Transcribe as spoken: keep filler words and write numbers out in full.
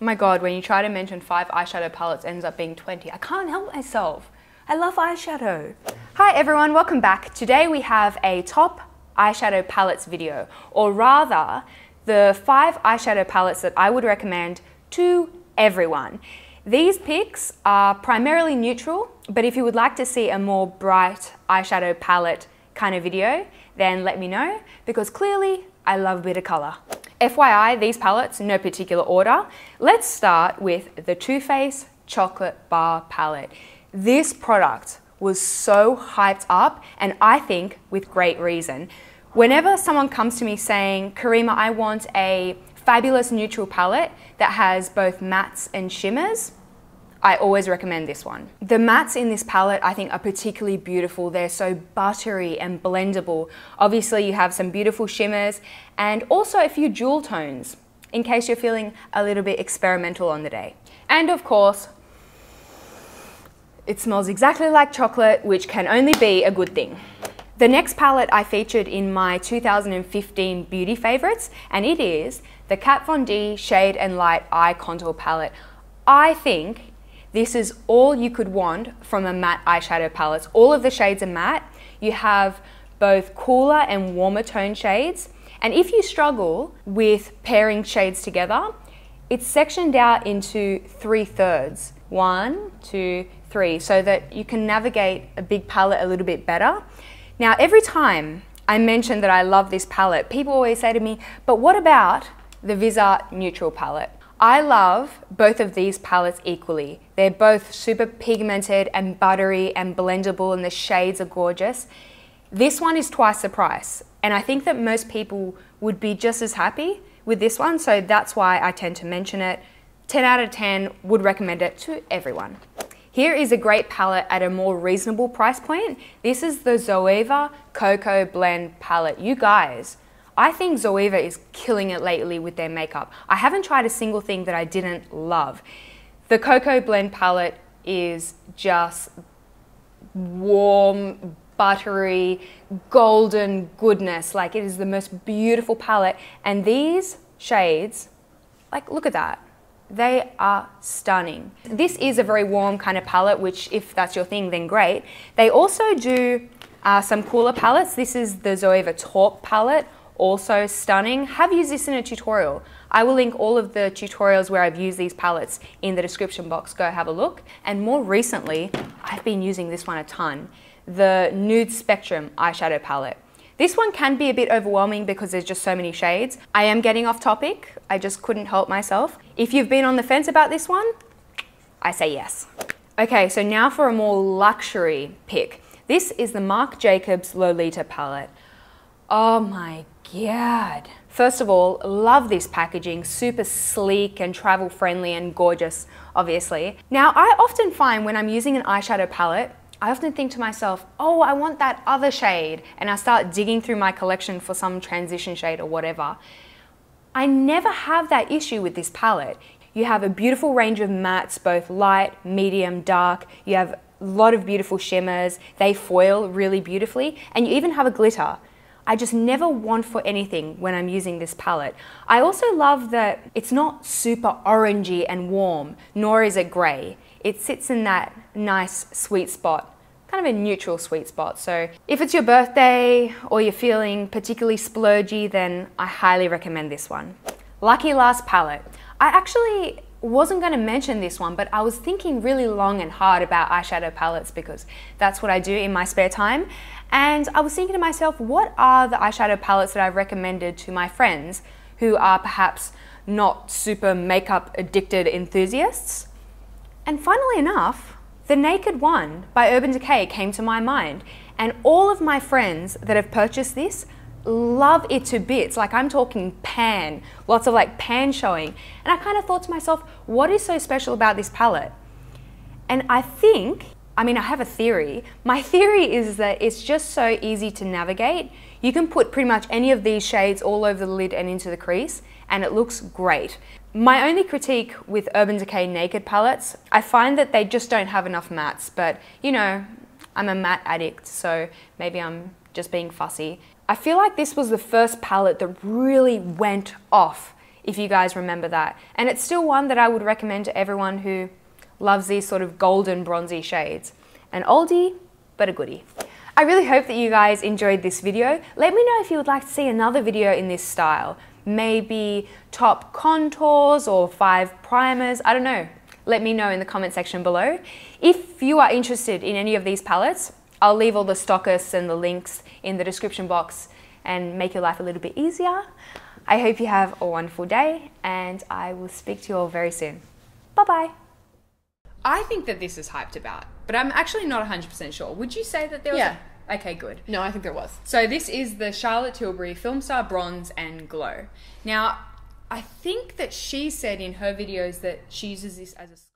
Oh my god, when you try to mention five eyeshadow palettes, it ends up being twenty. I can't help myself. I love eyeshadow. Hi everyone, welcome back. Today we have a top eyeshadow palettes video, or rather, the five eyeshadow palettes that I would recommend to everyone. These picks are primarily neutral, but if you would like to see a more bright eyeshadow palette kind of video, then let me know, because clearly I love a bit of color. F Y I, these palettes, no particular order. Let's start with the Too Faced Chocolate Bar Palette. This product was so hyped up, and I think with great reason. Whenever someone comes to me saying, Karima, I want a fabulous neutral palette that has both mattes and shimmers, I always recommend this one. The mattes in this palette I think are particularly beautiful. They're so buttery and blendable. Obviously you have some beautiful shimmers and also a few jewel tones in case you're feeling a little bit experimental on the day. And of course, it smells exactly like chocolate, which can only be a good thing. The next palette I featured in my two thousand fifteen beauty favorites, and it is the Kat Von D Shade and Light Eye Contour Palette. I think this is all you could want from a matte eyeshadow palette. All of the shades are matte. You have both cooler and warmer tone shades. And if you struggle with pairing shades together, it's sectioned out into three thirds. One, two, three, so that you can navigate a big palette a little bit better. Now, every time I mention that I love this palette, people always say to me, but what about the Viseart Neutral palette? I love both of these palettes equally. They're both super pigmented and buttery and blendable, and the shades are gorgeous. This one is twice the price, and I think that most people would be just as happy with this one, so that's why I tend to mention it. ten out of ten, would recommend it to everyone. Here is a great palette at a more reasonable price point. This is the Zoeva Cocoa Blend palette. You guys, I think Zoeva is killing it lately with their makeup. I haven't tried a single thing that I didn't love. The Cocoa Blend palette is just warm, buttery, golden goodness. Like, it is the most beautiful palette. And these shades, like, look at that. They are stunning. This is a very warm kind of palette, which if that's your thing, then great. They also do uh, some cooler palettes. This is the Zoeva Taupe palette, also stunning. Have used this in a tutorial. I will link all of the tutorials where I've used these palettes in the description box. Go have a look. And more recently, I've been using this one a ton, the Nude Spectrum eyeshadow palette. This one can be a bit overwhelming because there's just so many shades. I am getting off topic. I just couldn't help myself. If you've been on the fence about this one, I say yes. Okay, so now for a more luxury pick. This is the Marc Jacobs Lolita palette. Oh my god. First of all, love this packaging. Super sleek and travel friendly and gorgeous, obviously. Now, I often find when I'm using an eyeshadow palette, I often think to myself, oh, I want that other shade, and I start digging through my collection for some transition shade or whatever. I never have that issue with this palette. You have a beautiful range of mattes, both light, medium, dark. You have a lot of beautiful shimmers. They foil really beautifully, and you even have a glitter. I just never want for anything when I'm using this palette. I also love that it's not super orangey and warm, nor is it grey. It sits in that nice sweet spot, kind of a neutral sweet spot. So if it's your birthday or you're feeling particularly splurgy, then I highly recommend this one. Lucky Last palette. I actually wasn't going to mention this one, but I was thinking really long and hard about eyeshadow palettes because that's what I do in my spare time. And I was thinking to myself, what are the eyeshadow palettes that I've recommended to my friends who are perhaps not super makeup addicted enthusiasts? And funnily enough, the Naked One by Urban Decay came to my mind. And all of my friends that have purchased this love it to bits. Like, I'm talking pan, lots of like pan showing. And I kind of thought to myself, what is so special about this palette? And I think, I mean, I have a theory. My theory is that it's just so easy to navigate. You can put pretty much any of these shades all over the lid and into the crease, and it looks great. My only critique with Urban Decay Naked palettes, I find that they just don't have enough mattes, but you know, I'm a matte addict, so maybe I'm just being fussy. I feel like this was the first palette that really went off if you guys remember that. And it's still one that I would recommend to everyone who loves these sort of golden bronzy shades. An oldie, but a goodie. I really hope that you guys enjoyed this video. Let me know if you would like to see another video in this style. Maybe top contours or five primers, I don't know. Let me know in the comment section below. If you are interested in any of these palettes, I'll leave all the stockists and the links in the description box and make your life a little bit easier. I hope you have a wonderful day and I will speak to you all very soon. Bye-bye. I think that this is hyped about, but I'm actually not one hundred percent sure. Would you say that there was? Yeah. A... Okay, good. No, I think there was. So this is the Charlotte Tilbury Filmstar Bronze and Glow. Now, I think that she said in her videos that she uses this as a